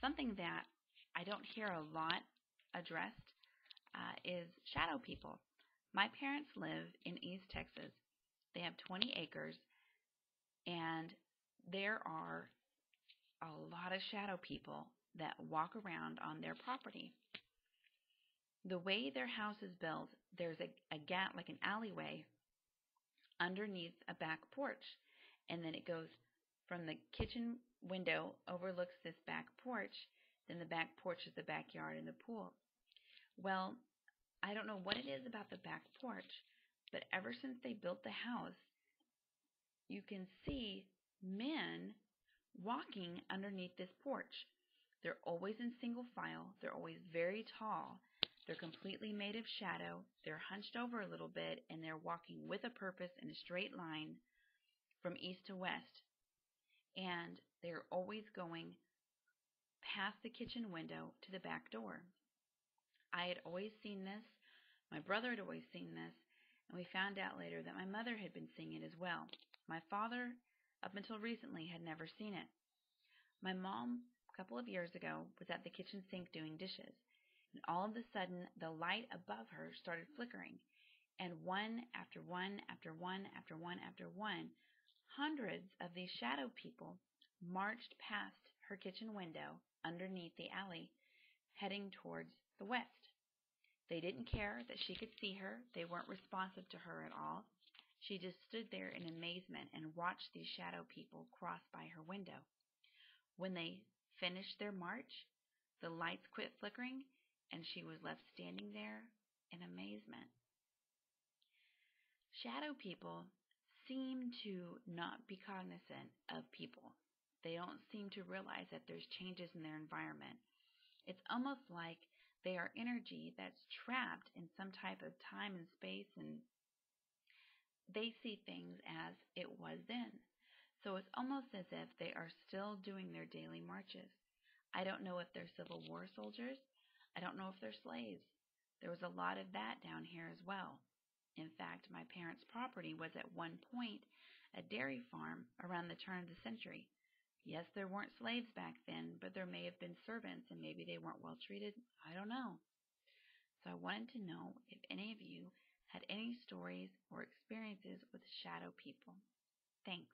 Something that I don't hear a lot addressed is shadow people. My parents live in East Texas. They have 20 acres, and there are a lot of shadow people that walk around on their property. The way their house is built, there's a gap, like an alleyway, underneath a back porch, and then it goes from the kitchen window, overlooks this back porch, then the back porch is the backyard and the pool. Well, I don't know what it is about the back porch, but ever since they built the house, you can see men walking underneath this porch. They're always in single file. They're always very tall. They're completely made of shadow. They're hunched over a little bit, and they're walking with a purpose in a straight line from east to west. And they're always going past the kitchen window to the back door. I had always seen this. My brother had always seen this. And we found out later that my mother had been seeing it as well. My father, up until recently, had never seen it. My mom, a couple of years ago, was at the kitchen sink doing dishes. And all of a sudden, the light above her started flickering. And one after one after one after one after one, hundreds of these shadow people marched past her kitchen window underneath the alley, heading towards the west. They didn't care that she could see her. They weren't responsive to her at all. She just stood there in amazement and watched these shadow people cross by her window. When they finished their march, the lights quit flickering, and she was left standing there in amazement. Shadow people seem to not be cognizant of people. They don't seem to realize that there's changes in their environment. It's almost like they are energy that's trapped in some type of time and space, and they see things as it was then. So it's almost as if they are still doing their daily marches. I don't know if they're Civil War soldiers. I don't know if they're slaves. There was a lot of that down here as well. In fact, my parents' property was at one point a dairy farm around the turn of the century. Yes, there weren't slaves back then, but there may have been servants, and maybe they weren't well treated. I don't know. So I wanted to know if any of you had any stories or experiences with shadow people. Thanks.